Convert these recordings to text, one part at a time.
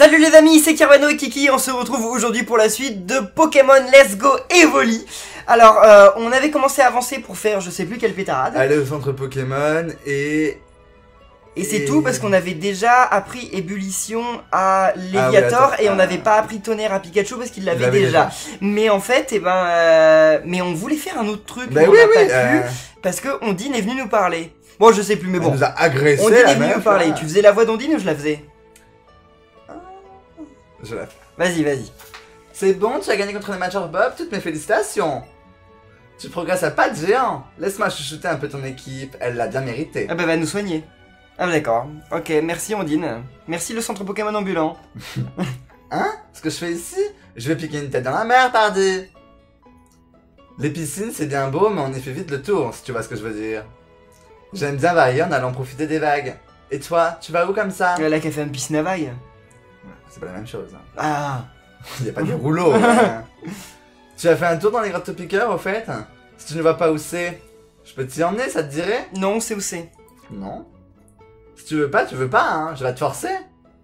Salut les amis, c'est Carvano et Kiki, on se retrouve aujourd'hui pour la suite de Pokémon Let's Go Evoli. Alors, on avait commencé à avancer pour faire je sais plus quelle pétarade. Aller au centre Pokémon et c'est tout parce qu'on avait déjà appris ébullition à Léviator et on n'avait pas appris tonnerre à Pikachu parce qu'il l'avait déjà. Mais en fait, mais on voulait faire un autre truc, mais on l'a pas vu parce que Ondine est venue nous parler. Bon, je sais plus, mais bon. Elle nous a agressé. Ondine est venue nous parler. Tu faisais la voix d'Ondine ou je la faisais? Je la fais. Vas-y, vas-y. C'est bon, tu as gagné contre le Major Bob, toutes mes félicitations. Tu progresses à pas de géant. Laisse-moi chouchouter un peu ton équipe, elle l'a bien mérité. Ah bah va nous soigner. Ah d'accord, ok, merci Ondine. Merci le centre Pokémon ambulant. Hein? Ce que je fais ici? Je vais piquer une tête dans la mer, pardi. Les piscines, c'est bien beau, mais on y fait vite le tour, si tu vois ce que je veux dire. J'aime bien varier en allant profiter des vagues. Et toi, tu vas où comme ça? La café une piscine à vagues. C'est pas la même chose. Hein. Ah! Il n'y a pas de rouleau. Hein. Tu as fait un tour dans les grottes Taupiqueur au fait? Si tu ne vois pas où c'est, je peux t'y emmener, ça te dirait? Non, c'est où c'est. Non. Si tu veux pas, hein, je vais te forcer.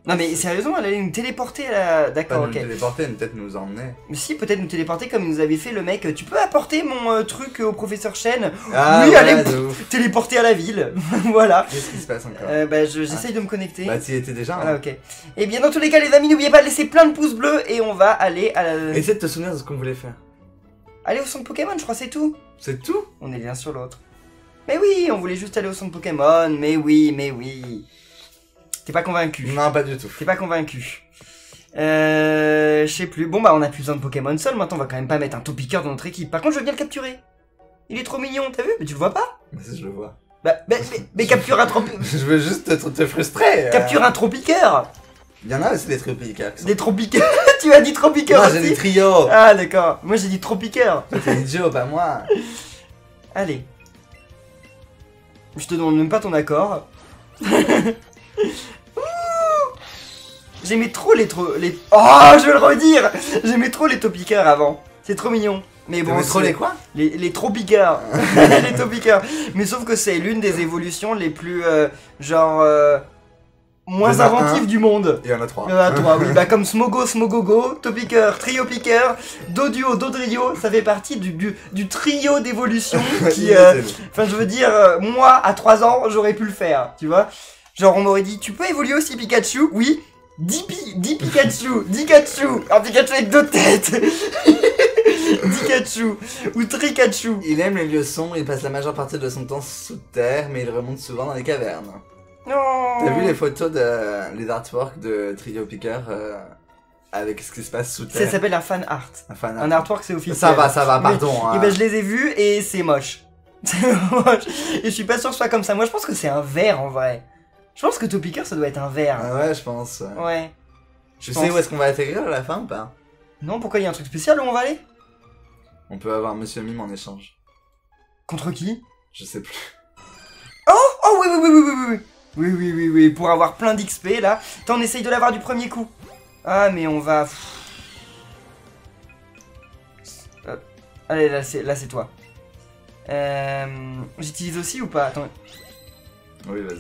Non mais sérieusement, elle allait nous téléporter là, d'accord, ok. Nous téléporter, peut-être nous emmener. Mais si, peut-être nous téléporter comme il nous avait fait le mec, tu peux apporter mon truc au professeur Chen? Ah, oui, ouais, allez, téléporter à la ville, voilà. Qu'est-ce qui se passe encore? J'essaye de me connecter. Bah t'y étais déjà, hein. Ah, ok. Et bien dans tous les cas les amis, n'oubliez pas de laisser plein de pouces bleus et on va aller à la... Essaye de te souvenir de ce qu'on voulait faire. Aller au centre Pokémon, je crois, c'est tout. C'est tout? On est l'un sur l'autre. Mais oui, on voulait juste aller au centre Pokémon, mais oui, mais oui. T'es pas convaincu? Non, pas du tout. T'es pas convaincu. Je sais plus. Bon, bah, on a plus besoin de Pokémon Sol. Maintenant, on va quand même pas mettre un Taupiqueur dans notre équipe. Par contre, je veux bien le capturer. Il est trop mignon, t'as vu? Mais tu le vois pas? Mais si, je le vois. Mais capture un Taupiqueur. Je veux juste te frustrer. Capture un Taupiqueur. Il y en a aussi des Taupiqueurs. Des Taupiqueurs? Tu as dit Taupiqueur aussi? Non, j'ai dit trio. Ah, d'accord. Moi, j'ai dit Taupiqueur. T'es idiot, pas moi. Allez. Je te demande même pas ton accord. J'aimais trop les... Oh, je vais le redire. J'aimais trop les Taupiqueurs avant. C'est trop mignon. Mais bon, trop les quoi? Les Taupiqueurs. Les Taupiqueurs. Mais sauf que c'est l'une des évolutions les plus... moins inventives du monde. Il y en a trois. Il y en a trois, oui. Bah comme Smogo, Smogogo, Taupiqueur, Triopiqueur, Doduo, Dodrio. Ça fait partie du trio d'évolution qui... Enfin, je veux dire, moi, à 3 ans, j'aurais pu le faire, tu vois. Genre, on m'aurait dit, tu peux évoluer aussi Pikachu? Oui. 10 Pikachu, 10 Kachu, un Pikachu avec 2 têtes, 10 Kachu ou Trikachu. Il aime les lieux sombres, il passe la majeure partie de son temps sous terre, mais il remonte souvent dans les cavernes. Non. T'as vu les photos, les artworks de Triopiqueur avec ce qui se passe sous terre? Ça s'appelle un fan art. Un artwork, c'est officiel. Ça va, pardon. Mais, et ben je les ai vus et c'est moche. Et je suis pas sûr que ce soit comme ça. Moi je pense que c'est un verre en vrai. Je pense que Taupiqueur ça doit être un verre. Ah ouais, je pense. Ouais. Je sais où est-ce qu'on va atterrir à la fin ou pas? Non, pourquoi il y a un truc spécial où on va aller? On peut avoir Monsieur Mime en échange. Contre qui? Je sais plus. Oh oui, pour avoir plein d'XP là. Attends, on essaye de l'avoir du premier coup. Ah, mais on va... Allez, là c'est toi. J'utilise aussi ou pas? Attends. Oui, vas-y.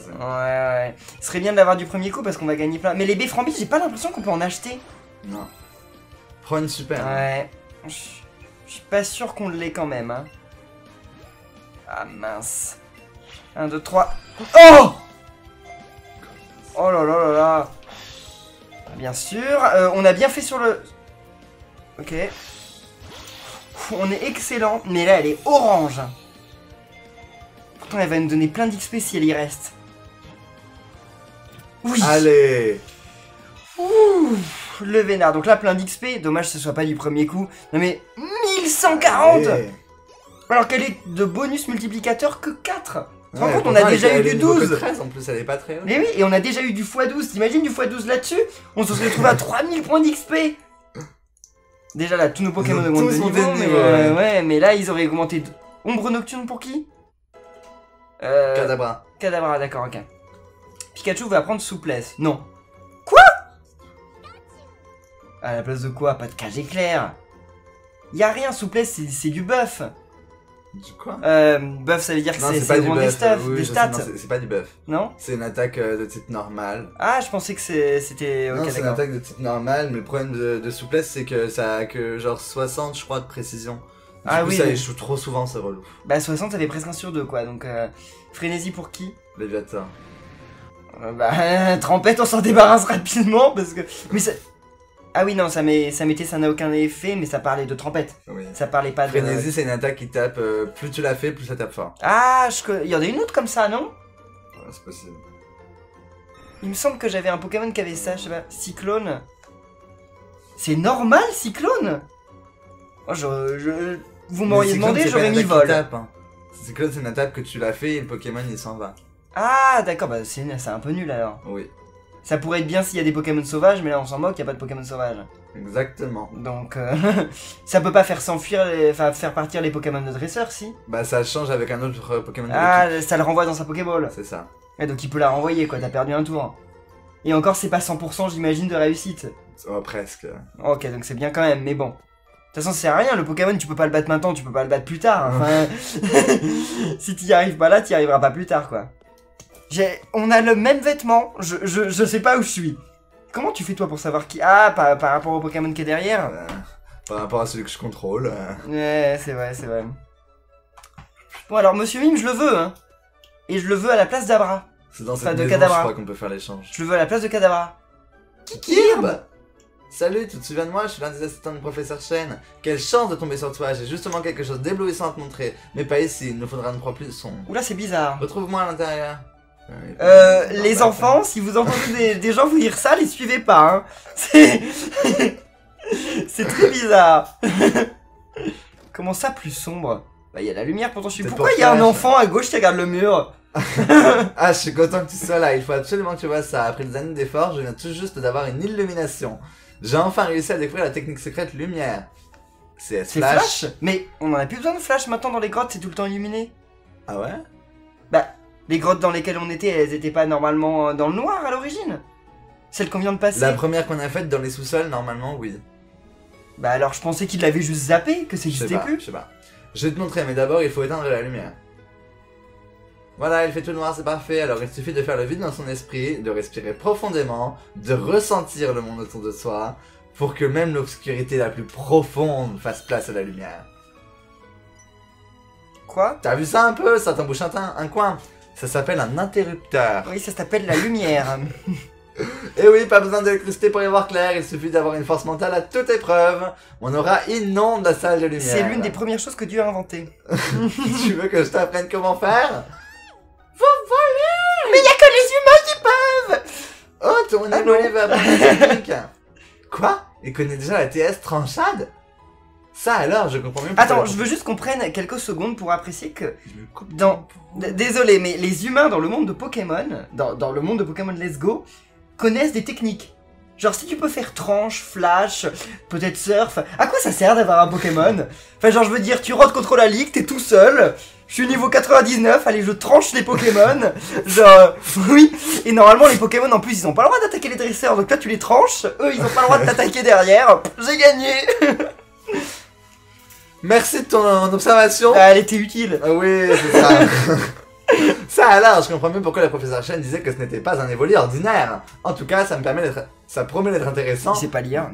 Ouais. Ce serait bien de l'avoir du premier coup parce qu'on va gagner plein. Mais les baies frambies, j'ai pas l'impression qu'on peut en acheter. Non. Prends une super. Ouais. Je suis pas sûr qu'on l'ait quand même. Hein. Ah mince. 1, 2, 3. Oh! Oh là là là là. Bien sûr. On a bien fait sur le... Ok. On est excellent. Mais là, elle est orange. Pourtant, elle va nous donner plein d'XP si elle y reste. Oui. Allez. Ouh, le vénard. Donc là, plein d'XP. Dommage que ce soit pas du premier coup. Non mais, 1140. Allez. Alors qu'elle est de bonus multiplicateur que 4. Tu te rends compte, on a déjà eu du 12. 13, en plus, elle est pas très haute. Mais oui, et on a déjà eu du x12. T'imagines du x12 là-dessus? On se serait trouvé à 3000 points d'XP. Déjà là, tous nos Pokémon augmentent de niveau. Mais, ouais, mais là, ils auraient augmenté... Ombre nocturne pour qui? Kadabra. Kadabra, d'accord, ok. Pikachu va prendre souplesse. Non. Quoi? À la place de quoi? Pas de cage éclair. Y'a rien, souplesse, c'est du buff. Quoi? Buff, ça veut dire que c'est vraiment des stats. Oui, c'est pas du buff. Non? C'est une attaque de type normal. Ah, je pensais que c'était. Okay, non, c'est une attaque de type normal, mais le problème de souplesse, c'est que ça a que genre 60, je crois, de précision. Du coup, oui, ça échoue trop souvent, c'est relou. Bah, 60, ça fait presque 1 sur 2, quoi. Donc, Frénésie pour qui? Léviator. Bah, Trempette, on s'en débarrasse rapidement parce que. Mais ça. Ah oui, non, ça n'a aucun effet, mais ça parlait de Trempette. Oui. Ça parlait pas de... Frénésie, c'est une attaque qui tape, plus tu la fais, plus ça tape fort. Ah, il y en a une autre comme ça, non? Ouais, c'est possible. Il me semble que j'avais un Pokémon qui avait ça, je sais pas, Cyclone. C'est normal, Cyclone? Oh, vous m'auriez demandé, j'aurais mis Vol. Tape, hein. Cyclone, c'est une attaque que tu la fais et le Pokémon, il s'en va. Ah, d'accord, bah c'est un peu nul alors. Oui. Ça pourrait être bien s'il y a des Pokémon sauvages, mais là on s'en moque, il n'y a pas de Pokémon sauvages. Exactement. Donc ça peut pas faire s'enfuir, enfin faire partir les Pokémon de dresseur, si. Bah ça change avec un autre Pokémon de l'équipe. Ça le renvoie dans sa Pokéball. C'est ça. Et donc il peut la renvoyer quoi, t'as perdu un tour. Et encore c'est pas 100% j'imagine de réussite. Oh presque. Ok, donc c'est bien quand même, mais bon. De toute façon ça sert à rien, le Pokémon tu peux pas le battre maintenant, tu peux pas le battre plus tard. Enfin, si t'y arrives pas là, t'y arriveras pas plus tard quoi. On a le même vêtement, je sais pas où je suis. Comment tu fais toi pour savoir qui... Ah, par rapport au Pokémon qui est derrière par rapport à celui que je contrôle. Ouais, c'est vrai, c'est vrai. Bon alors, Monsieur Mime, je le veux, hein. Et je le veux à la place d'Abra. C'est dans cette maison, je crois qu'on peut faire l'échange. Je le veux à la place de Kadabra. Kikirbe! Salut, tu te souviens de moi? Je suis l'un des assistants du professeur Chen. Quelle chance de tomber sur toi, j'ai justement quelque chose d'éblouissant à te montrer. Mais pas ici, il nous faudra une proie plus sombre. Oula, c'est bizarre. Retrouve-moi à l'intérieur. Les enfants, si vous entendez des gens vous dire ça, les suivez pas, hein. C'est très bizarre. Comment ça, plus sombre? Bah, il y a la lumière, pourtant je suis... Pourquoi il y a un enfant à gauche qui regarde le mur? Ah, je suis content que tu sois là, il faut absolument que tu vois ça. Après des années d'efforts, je viens tout juste d'avoir une illumination. J'ai enfin réussi à découvrir la technique secrète lumière. C'est Flash. Mais on en a plus besoin de Flash maintenant dans les grottes, c'est tout le temps illuminé. Ah ouais? Bah... Les grottes dans lesquelles on était, elles étaient pas normalement dans le noir à l'origine? Celle qu'on vient de passer? La première qu'on a faite dans les sous-sols, normalement, oui. Bah alors je pensais qu'il l'avait juste zappé, que c'est juste plus. Je sais pas. Je vais te montrer, mais d'abord il faut éteindre la lumière. Voilà, elle fait tout noir, c'est parfait. Alors il suffit de faire le vide dans son esprit, de respirer profondément, de ressentir le monde autour de soi, pour que même l'obscurité la plus profonde fasse place à la lumière. Quoi? T'as vu ça un peu? Ça t'embouche un coin. Ça s'appelle un interrupteur. Oui, ça s'appelle la lumière. Et oui, pas besoin d'électricité pour y voir clair, il suffit d'avoir une force mentale à toute épreuve. On aura inonde la salle de lumière. C'est l'une des premières choses que Dieu a inventées. Tu veux que je t'apprenne comment faire? Vous volez! Mais il n'y a que les humains qui peuvent! Oh, ton abonné va apprendre la technique. Quoi? Il connaît déjà la TS tranchade? Ça alors, je comprends mieux. Attends, je veux juste qu'on prenne quelques secondes pour apprécier que... Dans... Désolé, mais les humains dans le monde de Pokémon, dans le monde de Pokémon Let's Go, connaissent des techniques. Genre si tu peux faire tranche, flash, peut-être surf, à quoi ça sert d'avoir un Pokémon? Enfin genre je veux dire, tu rentres contre la ligue, t'es tout seul, je suis niveau 99, allez je tranche les Pokémon, genre oui, et normalement les Pokémon en plus ils ont pas le droit d'attaquer les dresseurs, donc toi tu les tranches, eux ils ont pas le droit de t'attaquer derrière, j'ai gagné. Merci de ton observation. Elle était utile. Ah oui, c'est ça. Ça alors, je comprends mieux pourquoi le professeur Chen disait que ce n'était pas un évoli ordinaire. En tout cas, ça promet d'être intéressant. C'est pas lire.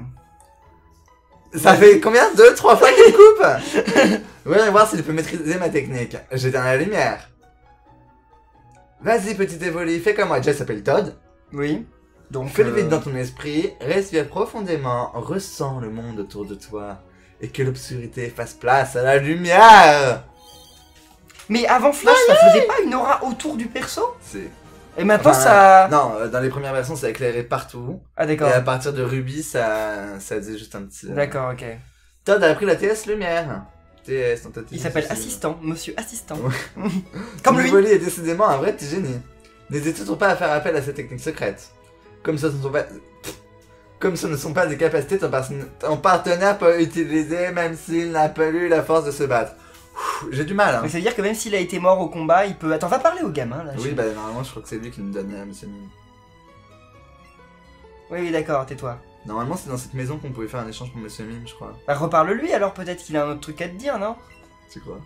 Ça fait combien? 2, 3 fois qu'il coupe? Oui, on va voir s'il peut maîtriser ma technique. J'éteins la lumière. Vas-y, petit évoli, fais comme moi. Déjà, il s'appelle Todd. Oui. Donc, fais le vide dans ton esprit, respire profondément, ressens le monde autour de toi. Et que l'obscurité fasse place à la lumière! Mais avant Flash, ça faisait pas une aura autour du perso? Si. Et maintenant ça... Non, dans les premières versions, ça éclairait partout. Ah d'accord. Et à partir de Ruby, ça faisait juste un petit... D'accord, ok. Todd a appris la TS Lumière. TS, tentative... Il s'appelle Assistant, Monsieur Assistant. Comme lui! Voler est décidément un vrai petit génie. N'hésitez surtout pas à faire appel à cette technique secrète. Comme ce ne sont pas des capacités, ton partenaire peut utiliser même s'il n'a pas eu la force de se battre. J'ai du mal, hein. Mais ça veut dire que même s'il a été mort au combat, il peut... Attends, va parler au gamin, là. Oui, bah normalement, je crois que c'est lui qui nous donne Monsieur Mime. Oui, d'accord, tais-toi. Normalement, c'est dans cette maison qu'on pouvait faire un échange pour Monsieur Mime, je crois. Bah, reparle-lui, alors peut-être qu'il a un autre truc à te dire, non? C'est quoi?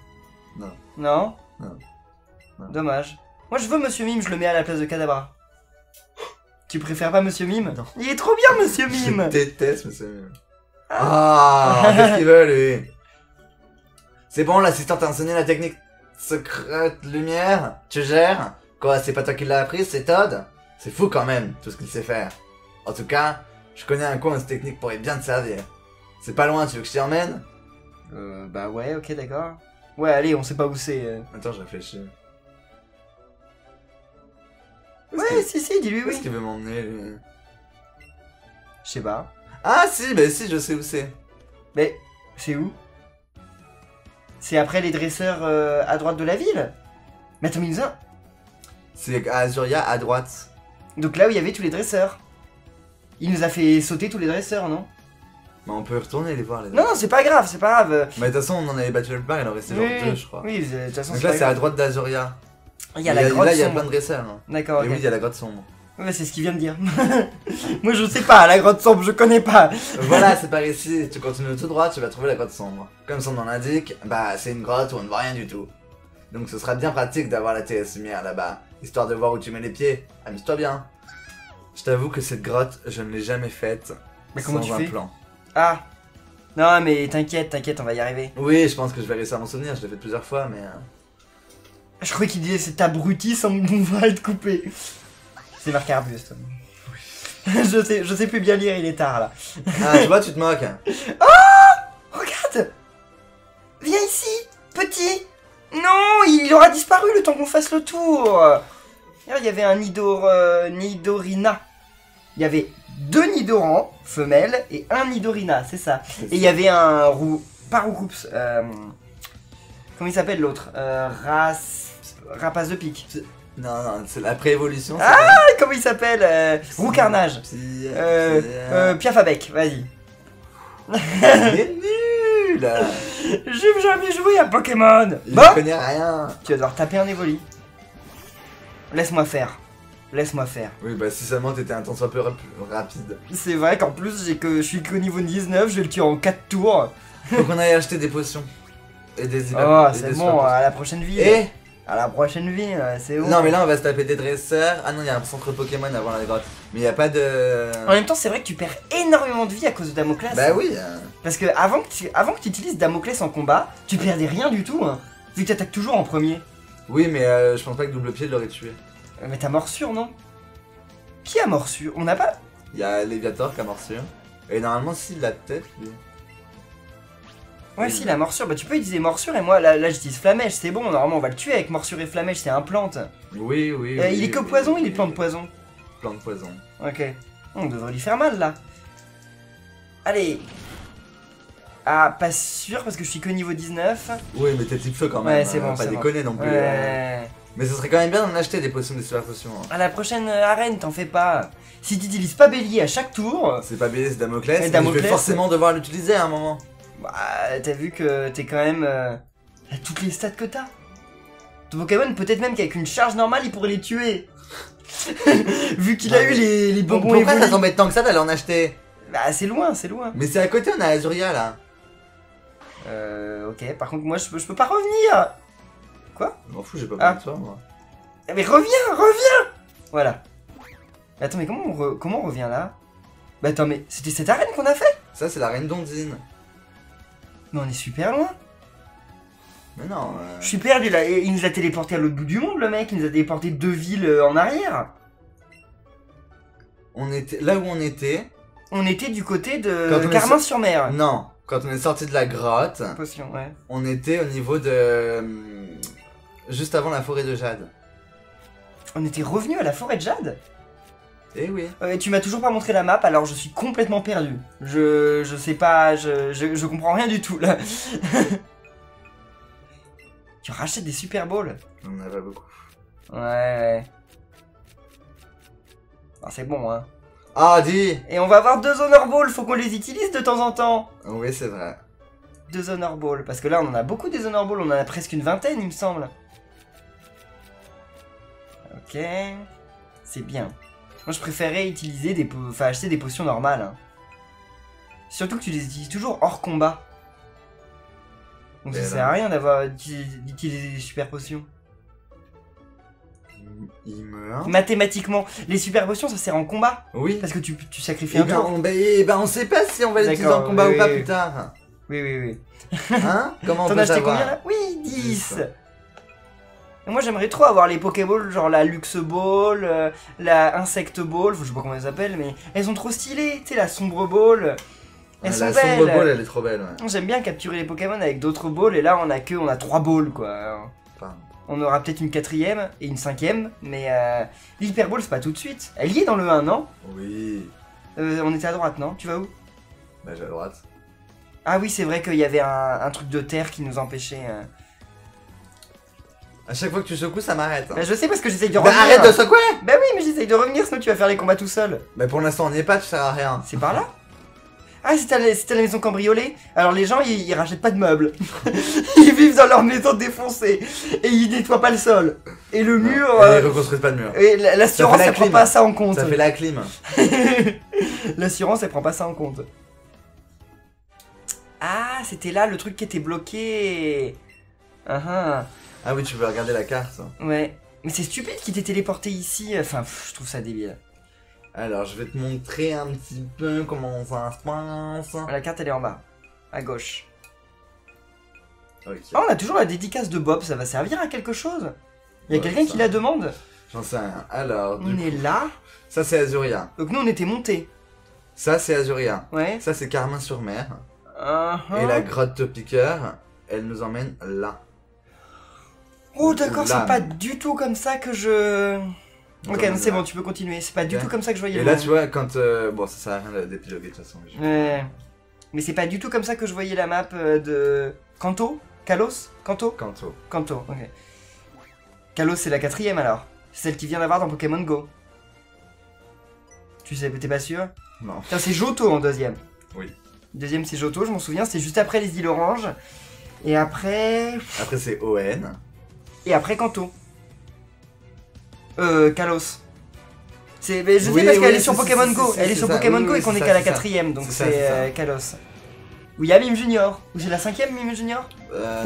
Non. Non, non. Non. Dommage. Moi je veux Monsieur Mime, je le mets à la place de Kadabra. Tu préfères pas Monsieur Mime? Non. Il est trop bien Monsieur Mime. Je déteste Monsieur Mime. Ah, qu'est-ce qu'il veut lui? C'est bon, l'assistante a enseigné la technique secrète lumière. Tu gères? Quoi, c'est pas toi qui l'as appris, c'est Todd? C'est fou quand même, tout ce qu'il sait faire. En tout cas, je connais un coin où cette technique pourrait bien te servir. C'est pas loin, tu veux que je t'y emmène? Bah ouais, ok, d'accord. Ouais, allez, on sait pas où c'est. Attends, je réfléchis. Ouais, si, si, dis-lui oui. Est-ce qu'il veut m'emmener, lui? Je sais pas. Ah si, bah si, je sais où c'est. Mais, c'est où? C'est après les dresseurs à droite de la ville? Mais attends, mais c'est à Azuria, à droite. Donc là où il y avait tous les dresseurs. Il nous a fait sauter tous les dresseurs, non? Mais on peut retourner les voir les dresseurs. Non, c'est pas grave, c'est pas grave. Mais de toute façon, on en avait battu le bar, il en restait genre deux, je crois. Oui, de toute façon, donc là, c'est à droite d'Azuria. Il y a la grotte sombre. Là, il y a plein de dresseurs. D'accord. Et oui, il y a la grotte sombre. Ouais, c'est ce qu'il vient de dire. Moi, je sais pas, la grotte sombre, je connais pas. Voilà, c'est par ici. Tu continues tout droit, tu vas trouver la grotte sombre. Comme son nom l'indique, bah, c'est une grotte où on ne voit rien du tout. Donc, ce sera bien pratique d'avoir la TS lumière là-bas, histoire de voir où tu mets les pieds. Amuse-toi bien. Je t'avoue que cette grotte, je ne l'ai jamais faite sans un plan. Ah. Non, mais t'inquiète, t'inquiète, on va y arriver. Oui, je pense que je vais réussir à m'en souvenir. Je l'ai fait plusieurs fois, mais... Je croyais qu'il disait cet abruti sans qu'on va être coupé. C'est marqué arbuste. Oui. je sais plus bien lire, il est tard là. Ah, tu vois, tu te moques. Oh, regarde. Viens ici, petit. Non, il aura disparu le temps qu'on fasse le tour. Regarde, il y avait un Nidor, Nidorina. Il y avait deux Nidorans, femelles, et un Nidorina, c'est ça. Et il y avait un roux. Pas Roucoups. Comment il s'appelle l'autre? Rapace de pique. Non, non, c'est la pré-évolution. Ah, comment il s'appelle? Roux Carnage. Piafabec, vas-y. C'est nul. J'ai jamais joué à Pokémon. Je connais rien. Tu vas devoir taper un Évoli. Laisse-moi faire. Laisse-moi faire. Oui, bah si seulement t'étais un temps soit peu rapide. C'est vrai qu'en plus, je suis qu'au niveau 19, je vais le tuer en 4 tours. Faut qu'on aille acheter des potions. Et des oh, c'est bon, à la prochaine ville. Et à la prochaine ville, c'est où? Non, mais là, on va se taper des dresseurs. Ah non, il y a un centre Pokémon avant la grotte. Mais il n'y a pas de... En même temps, c'est vrai que tu perds énormément de vie à cause de Damoclès. Bah oui. Parce que avant que tu utilises Damoclès en combat, tu perdais rien du tout, hein, vu que tu attaques toujours en premier. Oui, mais je pense pas que Double Pied l'aurait tué. Mais t'as Morsure, non? Qui a Morsure? On n'a pas... Il y a Léviator qui a Morsure. Et normalement, s'il l'a peut-être... Ouais, si, la morsure, bah tu peux utiliser morsure et moi là j'utilise flamèche, c'est bon, normalement on va le tuer avec morsure et flamèche, c'est un plante. Oui, oui. Il est que poison ou il est plante poison? Plante poison. Ok. On devrait lui faire mal là. Allez. Ah, pas sûr parce que je suis que niveau 19. Oui, mais t'es type feu quand même. Ouais, c'est bon, pas déconner non plus. Ouais. Mais ce serait quand même bien d'en acheter des potions, des super potions. Hein. À la prochaine arène, t'en fais pas. Si tu n'utilises pas Bélier à chaque tour. C'est pas Bélier, c'est Damoclès. Mais Damoclès, je vais forcément devoir l'utiliser à un moment. Bah, t'as vu que t'es quand même... T'as toutes les stats que t'as. Ton Pokémon, peut-être même qu'avec une charge normale, il pourrait les tuer. Vu qu'il a eu les bonbons évolués. Pourquoi ça t'embête tant que ça d'aller en acheter? Bah, c'est loin, c'est loin. Mais c'est à côté, on a Azuria, là. Ok, par contre, moi, je peux pas revenir. Quoi? Je m'en fous, j'ai pas besoin de toi, moi. Mais reviens. Voilà. Attends, mais comment on revient, là? Bah, attends, mais c'était cette arène qu'on a fait? Ça, c'est l'arène d'Ondine. Mais on est super loin. Mais non. Je suis perdu là. Il nous a téléporté à l'autre bout du monde, le mec. Il nous a téléporté deux villes en arrière. On était là où on était. On était du côté de Carmin-sur-Mer. Non. Quand on est sorti de la grotte. Potion, ouais. On était au niveau de juste avant la forêt de Jade. On était revenu à la forêt de Jade. Eh oui. Et tu m'as toujours pas montré la map, alors je suis complètement perdu. Je sais pas, je comprends rien du tout là. Tu rachètes des Super Ball. On en a pas beaucoup. Ouais. Ah, c'est bon hein. Ah dis. Et on va avoir deux Honor Ball, faut qu'on les utilise de temps en temps. Oui c'est vrai. Deux Honor Ball, parce que là on en a beaucoup des Honor Ball, on en a presque une vingtaine il me semble. Ok. C'est bien. Moi je préférais utiliser des acheter des potions normales. Surtout que tu les utilises toujours hors combat. Donc ça sert à rien d'avoir d'utiliser des super potions. Il meurt. Mathématiquement, les super potions ça sert en combat. Oui. Parce que tu sacrifies un tour. On sait pas si on va les utiliser en combat ou pas plus tard. Oui. Hein? Comment on peut savoir? T'en as acheté combien là? Oui, 10. Moi j'aimerais trop avoir les Pokéballs, genre la Luxe Ball, la Insect Ball, je sais pas comment elles s'appellent, mais elles sont trop stylées, tu sais, la Sombre Ball. La Sombre Ball elle est trop belle, ouais. J'aime bien capturer les Pokémon avec d'autres balls, et là on a 3 balls quoi. Enfin... On aura peut-être une quatrième et une cinquième, mais l'Hyper Ball c'est pas tout de suite. Elle y est dans le 1, non? Oui. On était à droite, non? Tu vas où? Bah j'ai à droite. Ah oui, c'est vrai qu'il y avait un truc de terre qui nous empêchait. À chaque fois que tu secoues, ça m'arrête. Hein. Bah, je sais parce que j'essaye de revenir. Bah, arrête de secouer! Bah oui, mais j'essaye de revenir, sinon tu vas faire les combats tout seul. Bah, pour l'instant, on n'y est pas, tu sers à rien. C'est par là? Ah, c'était la maison cambriolée? Alors, les gens, ils rachètent pas de meubles. Ils vivent dans leur maison défoncée. Et ils nettoient pas le sol. Et le mur. Ils reconstruisent pas de mur. Et l'assurance, elle prend pas ça en compte. Ça fait la clim. L'assurance, elle prend pas ça en compte. Ah, c'était là le truc qui était bloqué. Ah oui, tu peux regarder la carte. Ouais, mais c'est stupide qu'il t'ait téléporté ici. Enfin, je trouve ça débile. Alors, je vais te montrer un petit peu comment ça se passe. La carte, elle est en bas, à gauche. Okay. Oh, on a toujours la dédicace de Bob, ça va servir à quelque chose? Il y a quelqu'un qui la demande? J'en sais rien. Alors, du coup, on est là. Ça, c'est Azuria. Donc nous, on était montés. Ça, c'est Azuria. Ouais. Ça, c'est Carmin-sur-Mer. Et la grotte Taupiqueur, elle nous emmène là. Oh d'accord, c'est pas du tout comme ça que je... Ok, c'est bon, tu peux continuer, c'est pas du tout comme ça que je voyais. Et là tu vois, quand... Bon, ça sert à rien d'épiloguer de toute façon. Mais c'est pas du tout comme ça que je voyais la map de... Kanto? Kalos? Kanto? Kanto. Kanto, ok. Kalos c'est la quatrième alors. C'est celle qui vient d'avoir dans Pokémon Go. Tu sais, t'es pas sûr? Non. C'est Johto en deuxième. Oui. Deuxième c'est Johto, je m'en souviens, c'est juste après les îles Orange. Et après... Après c'est ON. Et après Kanto. Kalos. C'est, je sais parce qu'elle est sur Pokémon Go. Elle est sur Pokémon Go et qu'on est qu'à la quatrième, donc c'est Kalos. Ou il y a Mime Junior. Ou c'est la cinquième Mime Junior?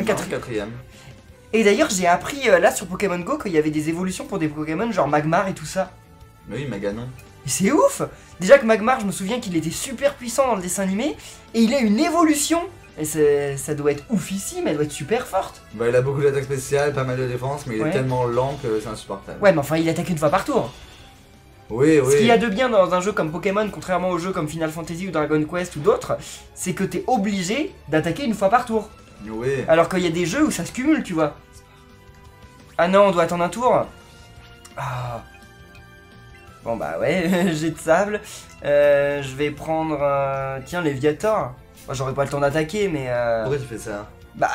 Quatrième. Et d'ailleurs j'ai appris là sur Pokémon Go qu'il y avait des évolutions pour des Pokémon genre Magmar et tout ça. Mais oui, Maganon. C'est ouf. Déjà que Magmar, je me souviens qu'il était super puissant dans le dessin animé et il a une évolution. Et ça doit être ouf ici, mais elle doit être super forte. Bah il a beaucoup d'attaques spéciales, pas mal de défense, mais il est tellement lent que c'est insupportable. Ouais mais enfin il attaque une fois par tour. Oui. Ce qu'il y a de bien dans un jeu comme Pokémon, contrairement aux jeux comme Final Fantasy ou Dragon Quest ou d'autres, c'est que t'es obligé d'attaquer une fois par tour. Oui. Alors qu'il y a des jeux où ça se cumule, tu vois. Ah non, on doit attendre un tour. Ah. Bon bah ouais, jet de sable. Je vais prendre... Tiens, Léviator. J'aurais pas le temps d'attaquer, mais... Pourquoi tu fais ça? Bah,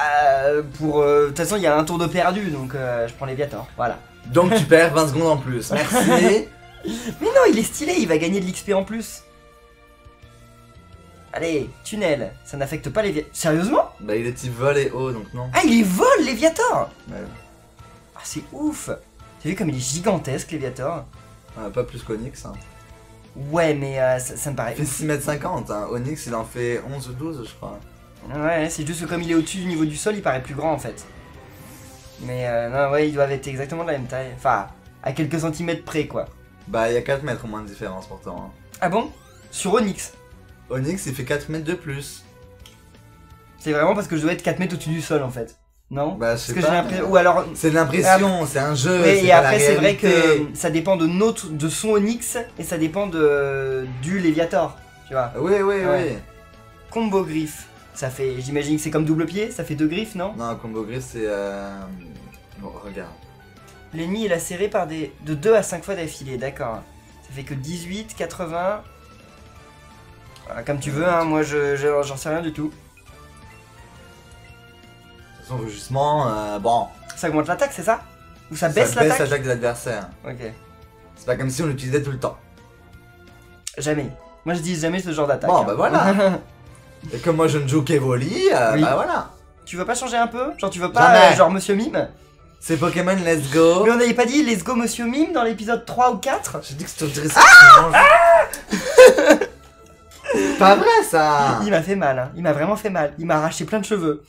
pour... De toute façon, il y a un tour de perdu, donc je prends Léviator, voilà. Donc tu perds 20 secondes en plus, merci. Mais non, il est stylé, il va gagner de l'XP en plus. Allez, tunnel, ça n'affecte pas Léviator. Sérieusement? Bah, il est type vol et haut, donc non. Ah, il est vol, Léviator? Ouais. Ah, c'est ouf. T'as vu comme il est gigantesque, Léviator? Pas plus qu'Onyx, hein. Ouais, mais ça me paraît... Il fait 6,50 m, hein. Onyx, il en fait 11 ou 12, je crois. Ouais, c'est juste que comme il est au-dessus du niveau du sol, il paraît plus grand, en fait. Mais non, ouais, ils doivent être exactement de la même taille. Enfin, à quelques centimètres près, quoi. Bah, il y a 4 mètres au moins de différence, pourtant. Hein. Ah bon? Sur Onyx? Onyx, il fait 4 mètres de plus. C'est vraiment parce que je dois être 4 mètres au-dessus du sol, en fait. Non, bah, parce que j'ai l'impression, ou alors c'est de l'impression, c'est un jeu. Et après c'est vrai que ça dépend de notre, de son Onyx et ça dépend de du Léviator, tu vois. Oui. Combo griffe, ça fait, j'imagine que c'est comme double pied, ça fait 2 griffes, non? Non, combo griffe c'est bon, regarde. L'ennemi est lacéré par des de 2 à 5 fois d'affilée, d'accord. Ça fait que 18, 80. Voilà, comme tu veux, hein. Moi j'en sais rien du tout. Justement, bon. Ça augmente l'attaque, c'est ça? Ou ça baisse l'attaque? Ça baisse l'attaque de l'adversaire. Ok. C'est pas comme si on l'utilisait tout le temps. Jamais. Moi je dis jamais ce genre d'attaque. Bon, bah voilà. Et comme moi je ne joue qu'Evoli, bah voilà. Tu veux pas changer un peu? Genre tu veux pas, genre Monsieur Mime? C'est Pokémon, let's go. Mais on n'avait pas dit let's go Monsieur Mime dans l'épisode 3 ou 4? J'ai dit que c'était au dressage. C'est pas vrai ça. Il m'a fait mal, hein. Il m'a vraiment fait mal. Il m'a arraché plein de cheveux.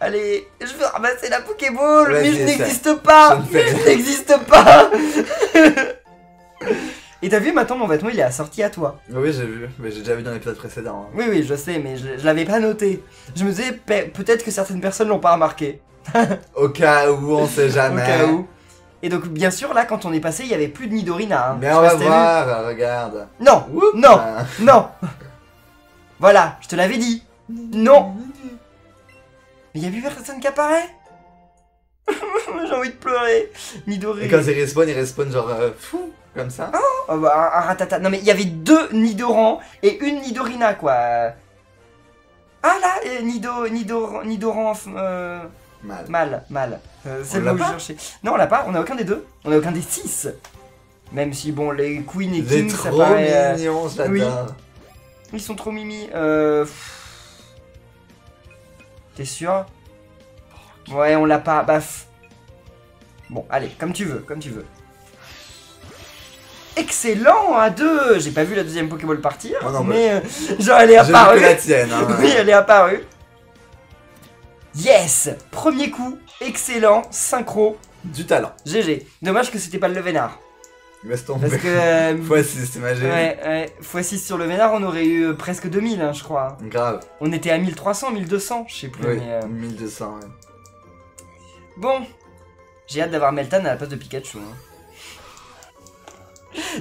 Allez, je veux ramasser la Pokéball, ouais, mais je n'existe pas. Je n'existe pas. Et t'as vu maintenant mon vêtement il est assorti à toi. Oui j'ai vu, mais j'ai déjà vu dans l'épisode précédent. Hein. Oui oui je sais mais je l'avais pas noté. Je me disais peut-être que certaines personnes l'ont pas remarqué. Au cas où on sait jamais. Au cas où. Et donc bien sûr là quand on est passé il y avait plus de Nidorina. Hein. Mais on va voir, regarde. Non, oups, non, non. Voilà, je te l'avais dit. Non. Mais y'a plus personne qui apparaît. J'ai envie de pleurer. Nidoré. Et quand il respawn genre fou. Comme ça. Oh bah, un ratata. Non mais il y avait deux Nidorans et une Nidorina quoi. Ah là Nidoran mal. C'est le mot que je cherchais. Non on l'a pas, on a aucun des deux. On a aucun des six. Même si bon les Queen et King ça paraît... C'est trop mignon ça. Oui. Ils sont trop mimi. T'es sûr? Ouais on l'a pas, baf. Bon allez, comme tu veux, comme tu veux. Excellent à deux. J'ai pas vu la deuxième Pokéball partir, oh non, mais genre elle est apparue. La tienne, hein, ouais. Oui, elle est apparue. Yes. Premier coup, excellent, synchro. Du talent. GG. Dommage que c'était pas le Levénard. Laisse tomber. Parce que... x6, t'imagines. Ouais, x6 sur le Levénard, on aurait eu presque 2000, hein, je crois. Grave. On était à 1300, 1200, je sais plus. Oui, mais, 1200, ouais. Bon. J'ai hâte d'avoir Meltan à la place de Pikachu, hein.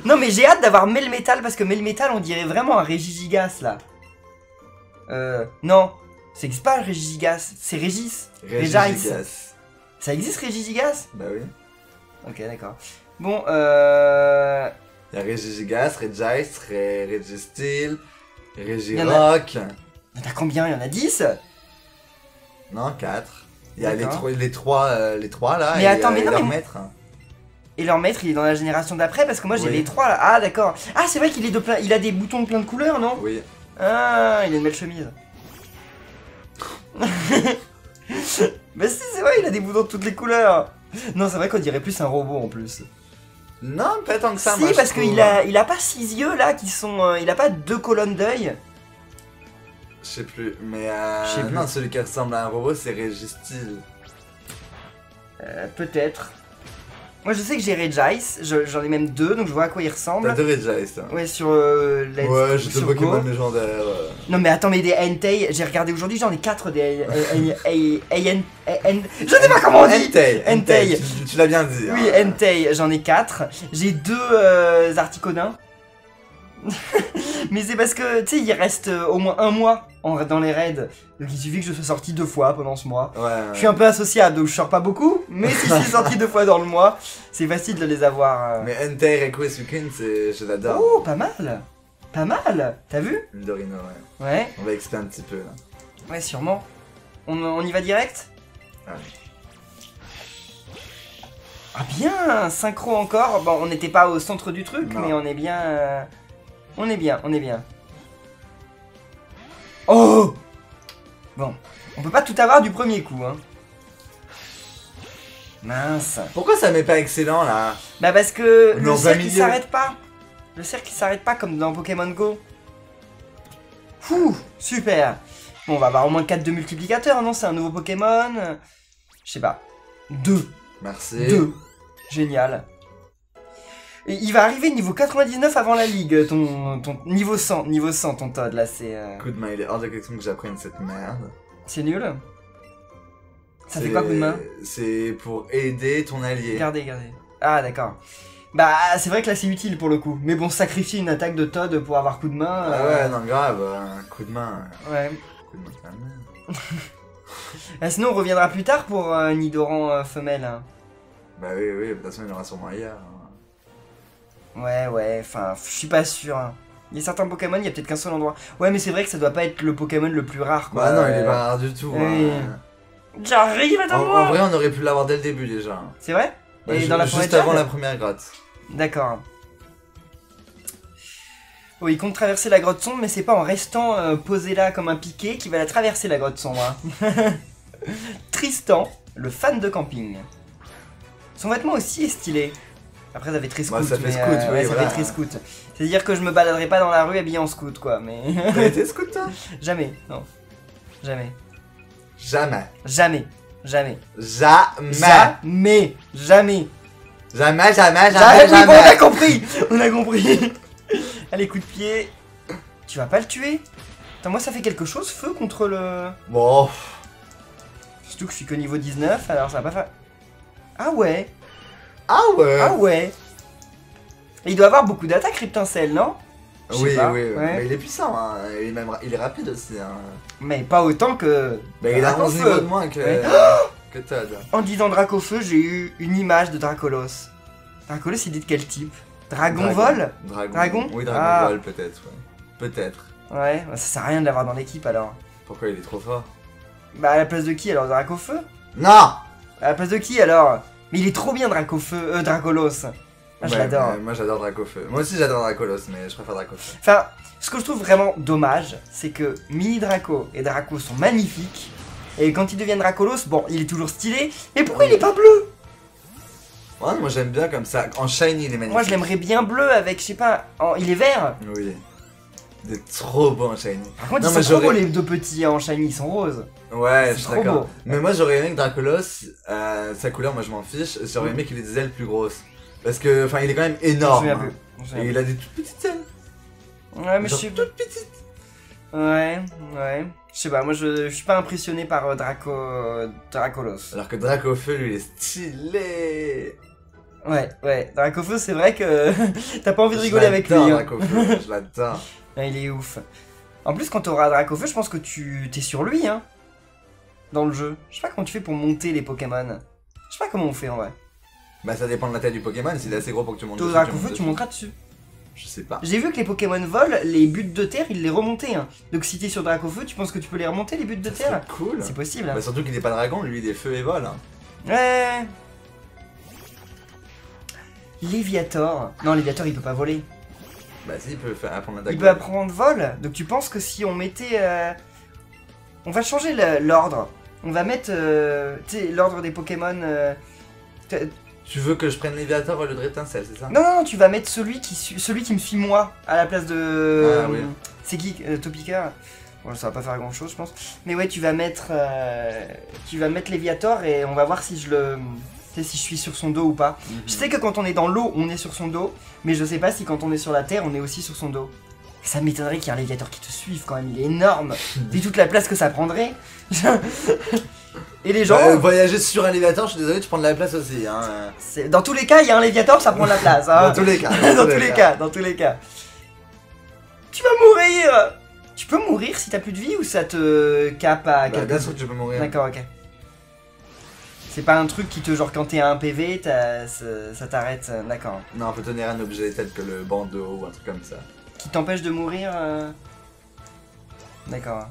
Non mais j'ai hâte d'avoir Melmetal parce que Melmetal on dirait vraiment un Regigigas là. Non, ça existe pas Regigigas, c'est Regis. Regigigas. Ça existe Regigigas? Bah oui. Ok d'accord. Bon y'a Regigigas, Regis, Registeel, Regirock. Y'en a combien? Y'en a 10? Non 4. Y'a les trois là. Mais et attends mais non mais... Maître. Et leur maître il est dans la génération d'après parce que moi j'ai les trois là. Ah d'accord. Ah c'est vrai qu'il est de plein. Il a des boutons de plein de couleurs non? Oui. Ah il a une belle chemise. Bah si c'est vrai il a des boutons de toutes les couleurs. Non c'est vrai qu'on dirait plus un robot en plus. Non pas tant que ça. Si moi, parce qu'il a pas 6 yeux là qui sont... il a pas 2 colonnes d'œil. Je sais plus mais plus. Non celui qui ressemble à un robot c'est Registeel. Peut-être. Moi je sais que j'ai Regis, j'en ai même deux donc je vois à quoi il ressemble. T'as deux Regis hein. Ouais sur Let's Ouais j'ai deux Pokémon légendaires. Non mais attends mais des Entei, j'ai regardé aujourd'hui j'en ai 4 des je sais pas comment on dit. Entei. Tu l'as bien dit. Oui Entei, j'en ai 4. J'ai 2 Articonins. Mais c'est parce que tu sais il reste au moins un mois dans les raids. Donc il suffit que je sois sorti 2 fois pendant ce mois. Ouais, ouais. Je suis un peu associable donc je sors pas beaucoup. Mais si je suis sorti 2 fois dans le mois, c'est facile de les avoir. Mais Entei Request Weekend, je l'adore. Oh pas mal. Pas mal. T'as vu Nidorina ouais. Ouais. On va explorer un petit peu là. Ouais sûrement. On y va direct. Allez. Ah bien synchro encore. Bon on n'était pas au centre du truc non. Mais on est bien... On est bien, on est bien. Oh! Bon, on peut pas tout avoir du premier coup, hein. Mince. Pourquoi ça met pas excellent, là? Bah parce que le cercle il s'arrête pas. Le cercle il s'arrête pas comme dans Pokémon Go. Ouh, super. Bon, on va avoir au moins 4 de multiplicateur, non? C'est un nouveau Pokémon. Je sais pas. 2. Merci. 2. Génial. Il va arriver niveau 99 avant la ligue, ton niveau 100 ton Todd là c'est... Coup de main, il est hors de question que j'apprenne cette merde. C'est nul. Ça fait quoi coup de main? C'est pour aider ton allié. Regardez. Ah d'accord. Bah c'est vrai que là c'est utile pour le coup, mais bon sacrifier une attaque de Todd pour avoir coup de main... Ah ouais non grave, coup de main... Ouais. Coup de main c'est la merde. Ah, sinon on reviendra plus tard pour Nidoran femelle. Hein. Bah oui, de toute façon il aura sûrement ailleurs. Hein. Ouais, enfin, je suis pas sûr. Hein. Il y a certains Pokémon, il y a peut-être qu'un seul endroit. Ouais, mais c'est vrai que ça doit pas être le Pokémon le plus rare, quoi. Bah non, il est pas rare du tout. Oui. J'arrive, attends-moi. En vrai, on aurait pu l'avoir dès le début, déjà. C'est vrai? Ouais, et dans la forêt de Jade, juste avant la première grotte. D'accord. Oh, il compte traverser la grotte sombre, mais c'est pas en restant posé là comme un piquet qu'il va la traverser, la grotte sombre. Hein. Tristan, le fan de camping. Son vêtement aussi est stylé. Après, ça fait très scout. Bah, ça fait scout, oui, ouais, voilà. Ça fait très scout. C'est-à-dire que je me baladerai pas dans la rue habillé en scout, quoi. Mais. T'as été scout, toi? Jamais, non. Jamais. Jamais. Jamais. Jamais. Jamais. Jamais. Jamais, jamais, jamais. Oui, bon, on a compris. On a compris. Allez, coup de pied. Tu vas pas le tuer? Attends, moi, ça fait quelque chose, feu contre le. Bon. Surtout que je suis que niveau 19, alors ça va pas faire. Ah ouais. Ah ouais. Ah ouais. Il doit avoir beaucoup d'attaques, Riptincelle, non? Oui, pas, oui, ouais. Mais il est puissant, hein. Il est même il est rapide aussi. Hein. Mais pas autant que. Mais il a 11 niveaux de moins que, ouais. Que Todd. En disant Dracofeu, j'ai eu une image de Dracolos. Dracolos, il dit de quel type? Dragon vol? Dragon? Oui, Dragon Vol, peut-être. Ouais. Peut-être. Ouais, ça sert à rien de l'avoir dans l'équipe alors. Pourquoi il est trop fort? Bah, à la place de qui alors? Dracofeu? Non! À la place de qui alors? Mais il est trop bien, Dracofeu, Dracolos. Ah, ouais, je l'adore. Moi j'adore Dracofeu. Moi aussi j'adore Dracolos, mais je préfère Dracofeu. Enfin, ce que je trouve vraiment dommage, c'est que Mini Draco et Draco sont magnifiques. Et quand ils deviennent Dracolos, bon, il est toujours stylé. Mais pourquoi il est pas bleu? Ouais, moi j'aime bien comme ça. En shiny, il est magnifique. Moi je l'aimerais bien bleu avec, je sais pas, en... il est vert. Oui. Il est trop beau en shiny. Par contre, non, ils sont trop beaux les deux petits en shiny, ils sont roses. Ouais, je suis d'accord. Mais moi j'aurais aimé que Dracolos, sa couleur, moi je m'en fiche. J'aurais aimé qu'il ait des ailes plus grosses. Parce que, enfin, il est quand même énorme. Hein. Et il a des toutes petites ailes. Ouais, mais genre je suis toute petite. Ouais, ouais. Je sais pas, moi je suis pas impressionné par Dracolos. Alors que Dracofeu, lui, il est stylé. Ouais, ouais. Dracofeu, c'est vrai que t'as pas envie de rigoler avec lui. Dracofeu, je l'adore. Ouais, il est ouf. En plus, quand t'auras Dracofeu, je pense que tu t'es sur lui, hein. Dans le jeu. Je sais pas comment tu fais pour monter les Pokémon. Je sais pas comment on fait en vrai. Bah ça dépend de la taille du Pokémon, s'il est assez gros pour que tu montes dessus. Dracofu, tu monteras dessus. Je sais pas. J'ai vu que les Pokémon volent, les buts de terre, ils les remontaient. Hein. Donc si t'es sur Dracofeu, tu penses que tu peux les remonter les buts de terre? C'est cool. C'est possible. Hein. Bah surtout qu'il n'est pas dragon, lui il est feu et vol. Hein. Ouais. Léviator. Non, Léviator il peut pas voler. Bah si, il peut apprendre la. Il peut apprendre vol. Donc tu penses que si on mettait... On va changer l'ordre. On va mettre l'ordre des Pokémon... Tu veux que je prenne Léviator au lieu de Riptincelle, c'est ça? Non, non, tu vas mettre celui qui me suit moi à la place de. Ah oui. C'est qui? Taupiqueur. Bon, ça va pas faire grand chose, je pense. Mais ouais, tu vas mettre Léviator et on va voir si je le. Tu sais, si je suis sur son dos ou pas. Je sais que quand on est dans l'eau, on est sur son dos, mais je sais pas si quand on est sur la terre, on est aussi sur son dos. Ça m'étonnerait qu'il y ait un Léviator qui te suive quand même, il est énorme. Vu toute la place que ça prendrait. Et les gens... voyager sur un Léviator, je suis désolé, tu prends de la place aussi. Hein. Dans tous les cas, il y a un Léviator, ça prend de la place. Hein. Dans tous les cas. dans tous les cas. Tu vas mourir. Tu peux mourir si t'as plus de vie ou ça te cape à... Bah, bien sûr que tu peux mourir. D'accord, ok. C'est pas un truc qui te... Genre quand t'es à un PV, ça t'arrête, d'accord. Non, faut tenir un objet tel que le bandeau ou un truc comme ça. Qui t'empêche de mourir D'accord.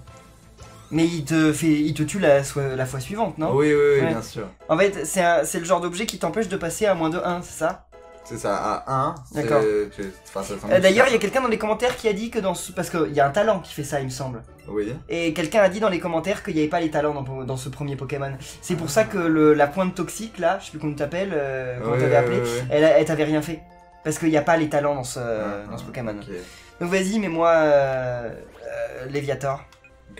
Mais il te tue la fois suivante, non? Oui, oui, oui, ouais. Bien sûr. En fait, c'est le genre d'objet qui t'empêche de passer à moins de 1, c'est ça? C'est ça, à 1. D'accord. D'ailleurs, il y a quelqu'un dans les commentaires qui a dit que dans ce... Parce qu'il y a un talent qui fait ça, il me semble. Oui. Et quelqu'un a dit dans les commentaires qu'il n'y avait pas les talents dans ce premier Pokémon. C'est pour ça que la pointe toxique, là, je sais plus comment t'appelles, comment t'avais appelé, elle t'avait rien fait. Parce qu'il n'y a pas les talents dans ce Pokémon. Okay. Donc vas-y, mets-moi Léviator.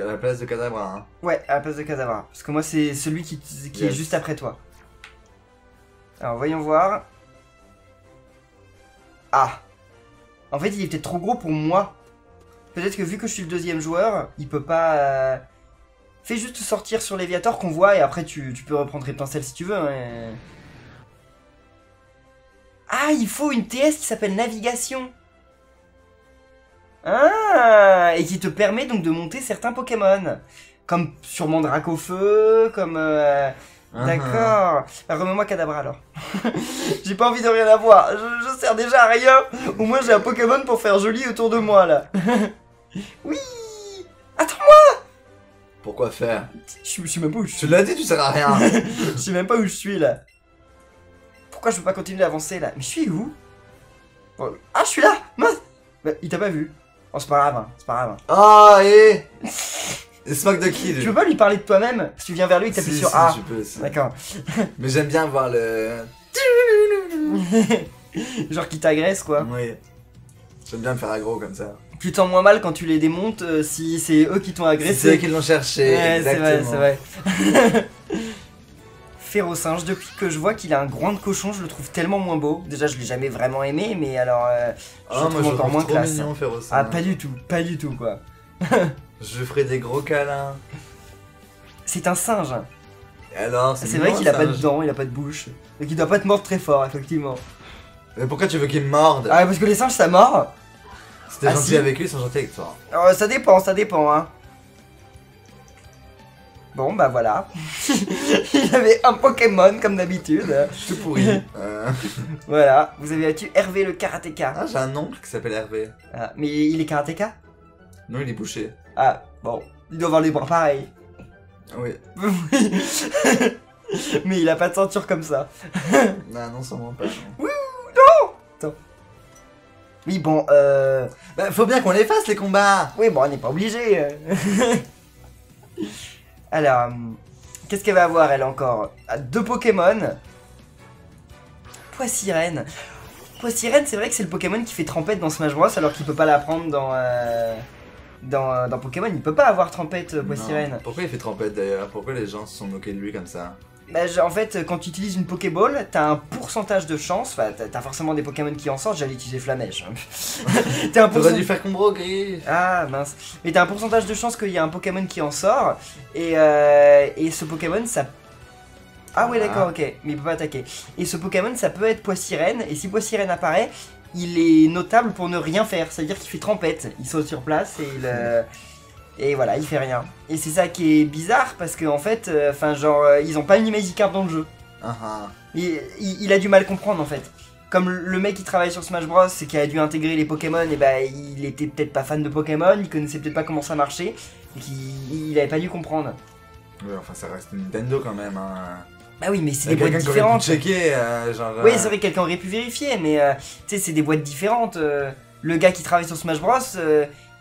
À la place de Kadabra, hein. Ouais, à la place de Kadabra. Parce que moi, c'est celui qui est juste après toi. Alors, voyons voir. Ah. En fait, il est peut-être trop gros pour moi. Peut-être que vu que je suis le deuxième joueur, il peut pas... Fais juste sortir sur Léviator qu'on voit et après, tu peux reprendre Riptincelle si tu veux. Mais... Ah, il faut une TS qui s'appelle Navigation. Ah, et qui te permet donc de monter certains Pokémon. Comme sûrement Dracofeu, comme... D'accord. Bah, remets-moi Kadabra alors. J'ai pas envie de rien avoir. Je sers déjà à rien. Au moins j'ai un Pokémon pour faire joli autour de moi là. Oui. Attends-moi. Pourquoi faire? Je sais même pas où je suis. Tu l'as dit, tu sers à rien. Je sais même pas où je suis là. Pourquoi je peux pas continuer d'avancer là? Mais je suis où? Ah, je suis là. Mince. Bah, il t'a pas vu. Oh, c'est pas grave, hein, c'est pas grave. Ah, et il se moque de qui? Tu veux pas lui parler de toi-même? Si tu viens vers lui, il t'appuie sur A. D'accord. Mais j'aime bien voir le... Genre qui t'agresse quoi. Oui. J'aime bien me faire aggro comme ça. Tu te sens moins mal quand tu les démontes si c'est eux qui t'ont agressé. C'est eux qui l'ont cherché, ouais, exactement. C'est vrai, c'est vrai. Férocinge, depuis que je vois qu'il a un grand de cochon, je le trouve tellement moins beau. Déjà, je l'ai jamais vraiment aimé, mais alors, je le trouve encore moins classe. Mignon, Férocinge. Ah, pas du tout, pas du tout, quoi. Je ferai des gros câlins. C'est un singe. Alors, c'est vrai qu'il a pas de dents, il a pas de bouche. Donc il doit pas te mordre très fort, effectivement. Mais pourquoi tu veux qu'il me morde? Ah, parce que les singes, ça mord. Si t'es gentil avec eux, ils sont gentils avec toi. Ça dépend, hein. Bon bah voilà, il avait un Pokémon comme d'habitude. Tout pourri. Voilà, vous avez battu Hervé le karatéka. Ah j'ai un oncle qui s'appelle Hervé. Ah, mais il est karatéka? Non il est bouché. Ah bon, il doit avoir les bras pareils. Oui. Mais il a pas de ceinture comme ça. Non, non sûrement pas. Ouh, non. Attends. Oui bon bah, faut bien qu'on les fasse les combats. Oui bon on n'est pas obligé. Alors, qu'est-ce qu'elle va avoir, elle, encore? Deux Pokémon. Poissirène. Poissirène, c'est vrai que c'est le Pokémon qui fait Trempette dans Smash Bros, alors qu'il peut pas la prendre dans, dans Pokémon. Il peut pas avoir Trempette, Poissirène. Pourquoi il fait Trempette, d'ailleurs? Pourquoi les gens se sont moqués de lui comme ça? Bah, en fait, quand tu utilises une Pokéball, t'as un pourcentage de chance. Enfin, t'as forcément des Pokémon qui en sortent. J'allais utiliser Flamèche. T'as un pourcentage. Dû faire Combro, Gris. Ah mince. Mais t'as un pourcentage de chance qu'il y a un Pokémon qui en sort. Et ce Pokémon, ça. Ah ouais, d'accord, ok. Mais il peut pas attaquer. Et ce Pokémon, ça peut être Poissirène. Et si Poissirène apparaît, il est notable pour ne rien faire. C'est-à-dire qu'il fait Trempette. Il saute sur place et il. Et voilà, il fait rien. Et c'est ça qui est bizarre parce qu'en fait, ils ont pas mis Magikarp dans le jeu. Il a du mal comprendre en fait. Comme le mec qui travaille sur Smash Bros et qui a dû intégrer les Pokémon, et bah il était peut-être pas fan de Pokémon, il connaissait peut-être pas comment ça marchait, et il avait pas dû comprendre. Ouais, enfin ça reste Nintendo quand même. Hein. Bah oui, mais c'est des boîtes différentes. Checker, genre, oui, c'est vrai que quelqu'un aurait pu vérifier, mais tu sais, c'est des boîtes différentes. Le gars qui travaille sur Smash Bros.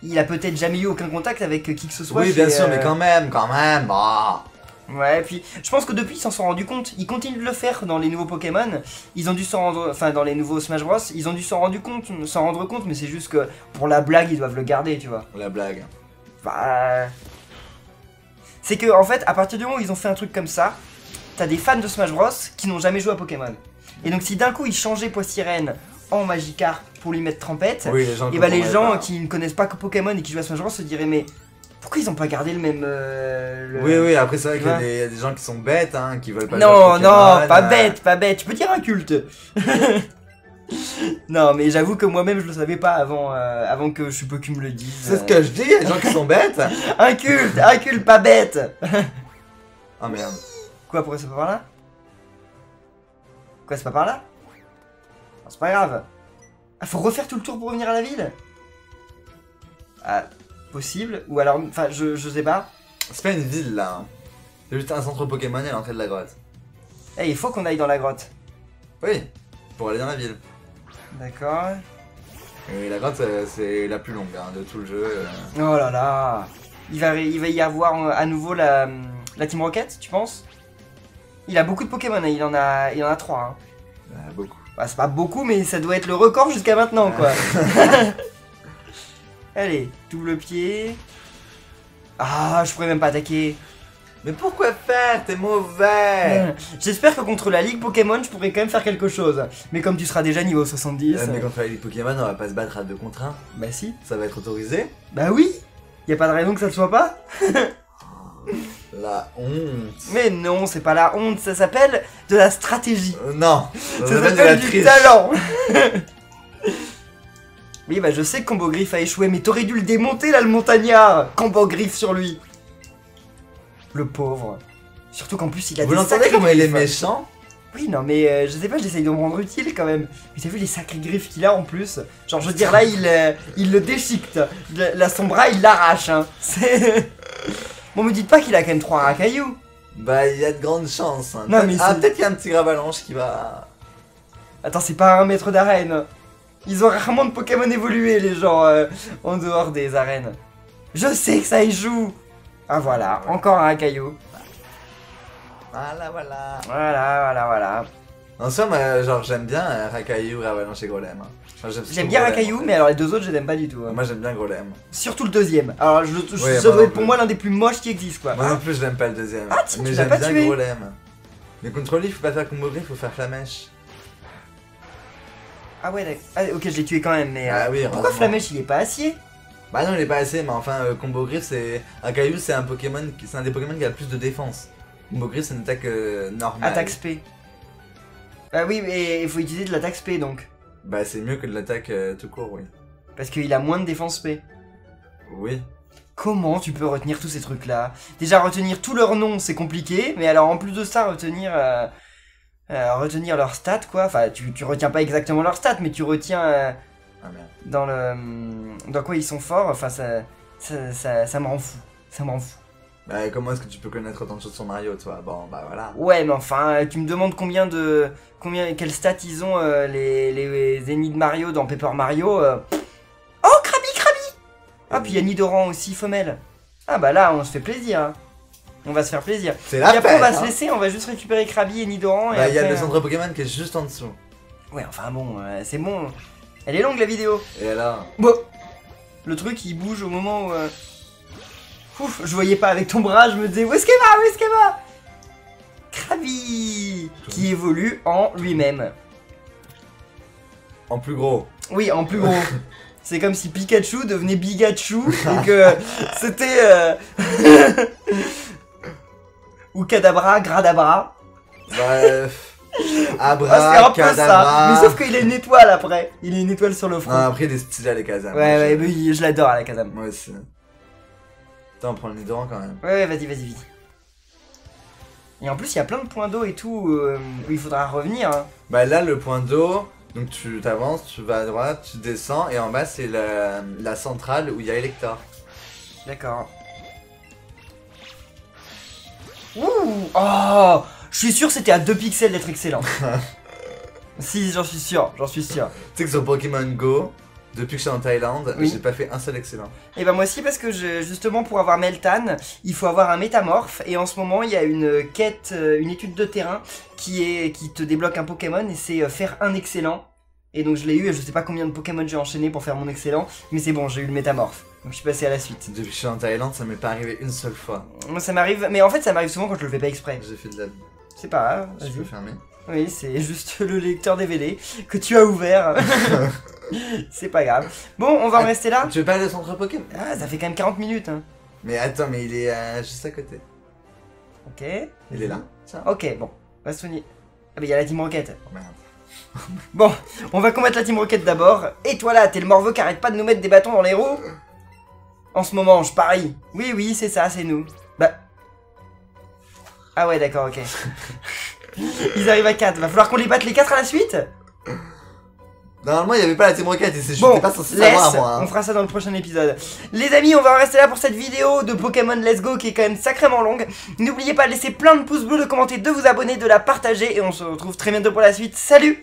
Il a peut-être jamais eu aucun contact avec qui que ce soit. Oui, bien sûr, mais quand même. Bah. Ouais, puis je pense que depuis ils s'en sont rendus compte. Ils continuent de le faire dans les nouveaux Pokémon. Ils ont dû s'en rendre, enfin dans les nouveaux Smash Bros, ils ont dû s'en rendre compte, mais c'est juste que pour la blague ils doivent le garder, tu vois. La blague. Bah. C'est que en fait, à partir du moment où ils ont fait un truc comme ça, t'as des fans de Smash Bros qui n'ont jamais joué à Pokémon. Et donc si d'un coup ils changeaient Poissirène en Magikarp pour lui mettre Trempette, oui, et bah les gens qui ne connaissent pas que Pokémon et qui jouent à Smash Bros se diraient mais pourquoi ils ont pas gardé le même Oui après c'est vrai qu'il y a des gens qui sont bêtes hein, qui veulent pas Non, pas bêtes, tu peux dire inculte. Non mais j'avoue que moi-même je le savais pas avant, avant que je peux que me le dise. C'est ce que je dis, les gens qui sont bêtes. Inculte, pas bête. Ah merde. Quoi, pourquoi c'est pas par là? Quoi, c'est pas par là? C'est pas grave. Ah, faut refaire tout le tour pour revenir à la ville? Ah, possible. Ou alors, enfin, je sais pas. C'est pas une ville, là. Hein. C'est juste un centre Pokémon à l'entrée de la grotte. Eh, il faut qu'on aille dans la grotte. Oui, pour aller dans la ville. D'accord. Et la grotte, c'est la plus longue hein, de tout le jeu. Oh là là. Il va y avoir à nouveau la Team Rocket, tu penses? Il a beaucoup de Pokémon, hein. il en a 3. Hein. Beaucoup. Bah, c'est pas beaucoup, mais ça doit être le record jusqu'à maintenant, quoi. Allez, double pied. Ah, je pourrais même pas attaquer. Mais pourquoi faire? T'es mauvais. J'espère que contre la Ligue Pokémon, je pourrais quand même faire quelque chose. Mais comme tu seras déjà niveau 70... mais contre la Ligue Pokémon, on va pas se battre à 2 contre 1. Bah si. Ça va être autorisé. Bah oui. Y'a pas de raison que ça le soit pas. La honte. Mais non, c'est pas la honte, ça s'appelle de la stratégie. Non, ça s'appelle du talent. Oui, bah je sais que Combo Griffe a échoué, mais t'aurais dû le démonter là, le montagnard. Combo Griffe sur lui. Le pauvre. Surtout qu'en plus, il a des sacrés griffes. Vous l'entendez comment il est méchant? Oui, non, mais je sais pas, j'essaye de me rendre utile quand même. Mais t'as vu les sacrés griffes qu'il a en plus? Genre, je veux dire, là, il le déchiquette. Là, son bras, il l'arrache. Hein. C'est... Bon, me dites pas qu'il a quand même 3 racailloux. Bah, il y a de grandes chances. Hein. Non, mais ah, peut-être qu'il y a un petit Gravalanche qui va... Attends, c'est pas un maître d'arène. Ils ont rarement de Pokémon évolués, les gens, en dehors des arènes. Je sais que ça y joue. Ah, voilà, encore un racaillou. Voilà, voilà. Voilà, voilà, voilà. En somme, genre j'aime bien Racaillou, Ravalanche et Golem. Hein. J'aime bien Racaillou, mais alors les deux autres je les aime pas du tout. Hein. Moi j'aime bien Golem. Surtout le deuxième. Alors ça doit être pour moi l'un des plus moches qui existe quoi. Moi non plus je l'aime pas le deuxième. Ah tiens, mais j'aime bien Golem. Mais contre lui, faut pas faire combo griffe, faut faire Flamèche. Ah ouais, ah, ok, je l'ai tué quand même, mais oui, pourquoi Flamèche il est pas acier? Bah non, il est pas acier, mais enfin, combo griffe, c'est Racaillou, c'est un Pokémon, c'est un des Pokémon qui a le plus de défense. Combo griffe, c'est une attaque normale. Attaque SP. Bah oui, mais il faut utiliser de l'attaque SP donc. Bah c'est mieux que de l'attaque tout court, oui. Parce qu'il a moins de défense SP. Oui. Comment tu peux retenir tous ces trucs là? Déjà retenir tous leurs noms c'est compliqué, mais alors en plus de ça retenir retenir leurs stats quoi. Enfin tu retiens pas exactement leurs stats, mais tu retiens ah merde. Dans quoi ils sont forts. Enfin ça me rend fou, ça me rend fou. Bah comment est-ce que tu peux connaître autant de choses sur Mario toi? Bon bah voilà. Ouais mais enfin tu me demandes combien de quelles stats ils ont les ennemis de Mario dans Paper Mario. Oh Krabby. Ah puis il y a Nidoran aussi femelle. Ah bah là on se fait plaisir. Hein. On va se faire plaisir. C'est la peine, après on va se laisser, on va juste récupérer Krabby et Nidoran. Bah il y a le centre Pokémon qui est juste en dessous. Ouais enfin bon c'est bon. Elle est longue la vidéo. Et alors bon. Le truc il bouge au moment où. Ouf, je voyais pas avec ton bras, je me disais où est-ce qu'elle va, où est-ce qu'elle va? Krabby qui évolue en lui-même. En plus gros. Oui, en plus gros. C'est comme si Pikachu devenait Bigachu et que c'était... Ou Kadabra, Gradabra. Bref... Abra, Kadabra. Mais sauf qu'il a une étoile après. Il a une étoile sur le front. Ah, après il est stylé à la Kazam. Ouais, mais je l'adore à la Kazam. Moi aussi. Attends, on prend le Nidoran quand même. Ouais, vas-y. Et en plus, il y a plein de points d'eau et tout où il faudra revenir. Hein. Bah là, le point d'eau, donc tu t'avances, tu vas à droite, tu descends et en bas, c'est la centrale où il y a Élector. D'accord. Ouh. Oh, je suis sûr c'était à 2 pixels d'être excellent. Si, j'en suis sûr. Tu sais que sur Pokémon Go... Depuis que je suis en Thaïlande, oui. J'ai pas fait un seul excellent. Et bah moi aussi parce que justement pour avoir Meltan, il faut avoir un métamorphe. Et en ce moment il y a une quête, une étude de terrain qui te débloque un Pokémon et c'est faire un excellent. Et donc je l'ai eu et je sais pas combien de Pokémon j'ai enchaîné pour faire mon excellent. Mais c'est bon, j'ai eu le métamorphe. Donc je suis passé à la suite. Depuis que je suis en Thaïlande, ça m'est pas arrivé une seule fois. Moi ça m'arrive, mais en fait ça m'arrive souvent quand je le fais pas exprès. J'ai fait de la... C'est pas grave, je peux fermer. Oui, c'est juste le lecteur DVD que tu as ouvert. C'est pas grave. Bon, on va en rester là. Tu veux pas aller au centre Pokémon? Ah, ça fait quand même 40 minutes. Hein. Mais attends, mais il est juste à côté. Ok. Il est là. Tiens. Ok, bon. Va soigner. Ah, mais il y a la Team Rocket. Oh, merde. Bon, on va combattre la Team Rocket d'abord. Et toi là, t'es le morveux qui arrête pas de nous mettre des bâtons dans les roues. En ce moment, je parie. Oui, c'est ça, c'est nous. Bah. Ah, ouais, d'accord, ok. Ils arrivent à 4. Va falloir qu'on les batte les 4 à la suite. Normalement, il n'y avait pas la Team Rocket et c'est juste pas censé savoir, moi. On fera ça dans le prochain épisode. Les amis, on va en rester là pour cette vidéo de Pokémon Let's Go qui est quand même sacrément longue. N'oubliez pas de laisser plein de pouces bleus, de commenter, de vous abonner, de la partager et on se retrouve très bientôt pour la suite. Salut!